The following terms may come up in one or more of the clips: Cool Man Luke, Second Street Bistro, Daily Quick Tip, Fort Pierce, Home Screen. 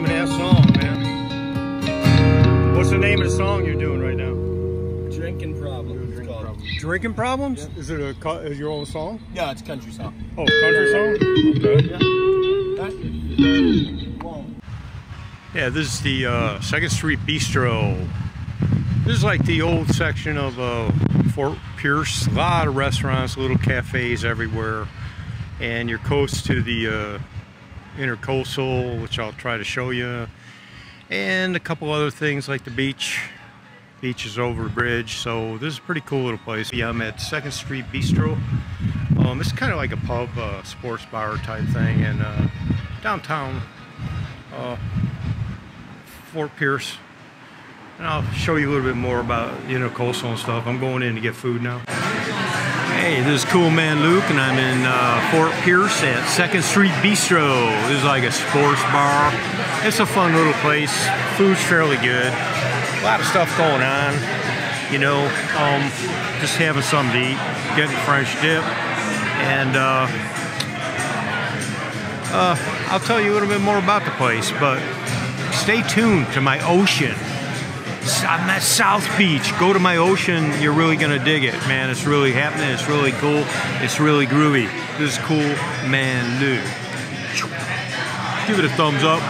name of that song, man? What's the name of the song you're doing right now? Drinking Problems. Drinking Problems? Yeah. Is it is your own song? No, it's a country song. Oh, country song? Okay. Yeah, this is the Second Street Bistro. This is like the old section of Fort Pierce. A lot of restaurants, little cafes everywhere. And you're close to the intercoastal, which I'll try to show you. And a couple other things like the beach. Beach is over a bridge, so this is a pretty cool little place. Yeah, I'm at Second Street Bistro. It's kind of like a pub, sports bar type thing, and downtown Fort Pierce. And I'll show you a little bit more about, you know, coastal and stuff. I'm going in to get food now. Hey, this is Cool Man Luke, and I'm in Fort Pierce at Second Street Bistro. This is like a sports bar. It's a fun little place. Food's fairly good. A lot of stuff going on, you know, just having something to eat, getting French dip, and I'll tell you a little bit more about the place, but stay tuned to my ocean. I'm at South Beach. Go to my ocean. You're really going to dig it, man. It's really happening. It's really cool. It's really groovy. This is Cool Man Luke. Give it a thumbs up.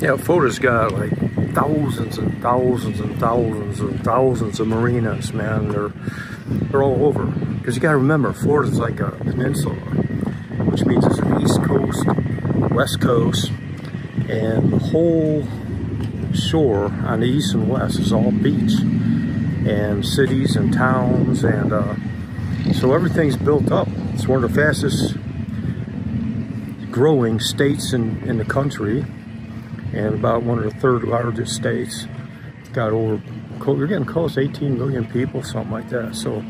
Yeah, Florida's got like thousands and thousands and thousands and thousands of marinas, man. They're all over. Because you gotta remember, Florida's like a peninsula, which means it's an east coast, west coast, and the whole shore on the east and west is all beach and cities and towns, and so everything's built up. It's one of the fastest growing states in the country, and about one of the third largest states. Got over, we're getting close to 18 million people, something like that. So,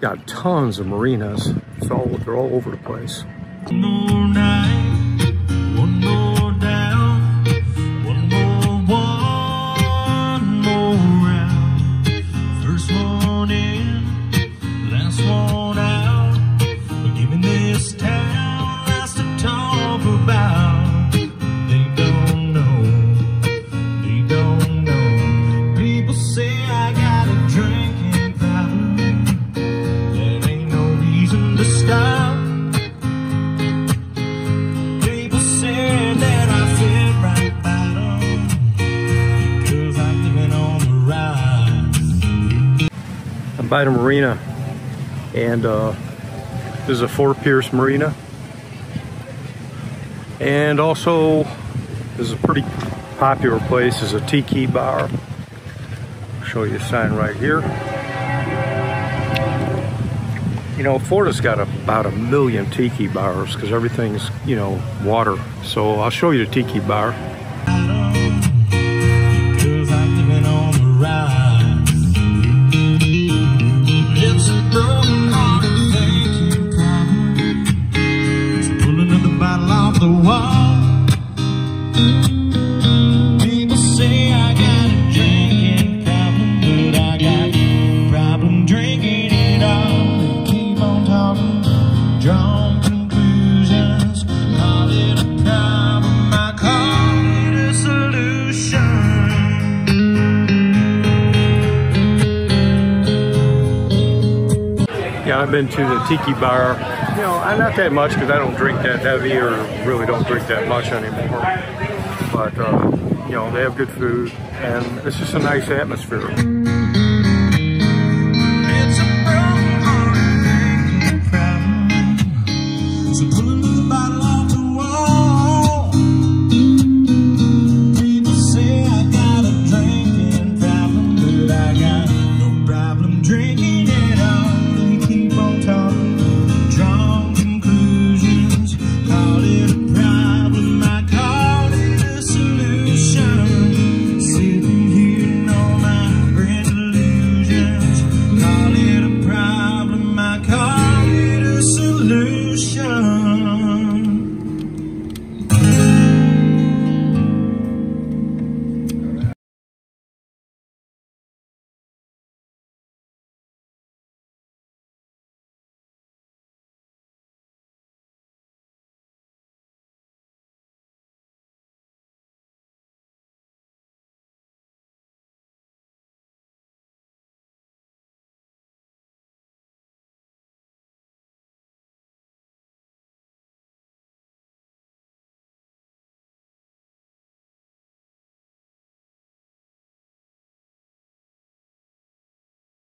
got tons of marinas. It's all, they're all over the place. By the marina, and this is a Fort Pierce marina, and also this is a pretty popular place, is a tiki bar. I'll show you a sign right here. You know, Florida's got about 1 million tiki bars because everything's, you know, water. So I'll show you the tiki bar. Drinking it up. I've been to the Tiki Bar, you know, not that much because I don't drink that heavy or really don't drink that much anymore. But, you know, they have good food and it's just a nice atmosphere. It's a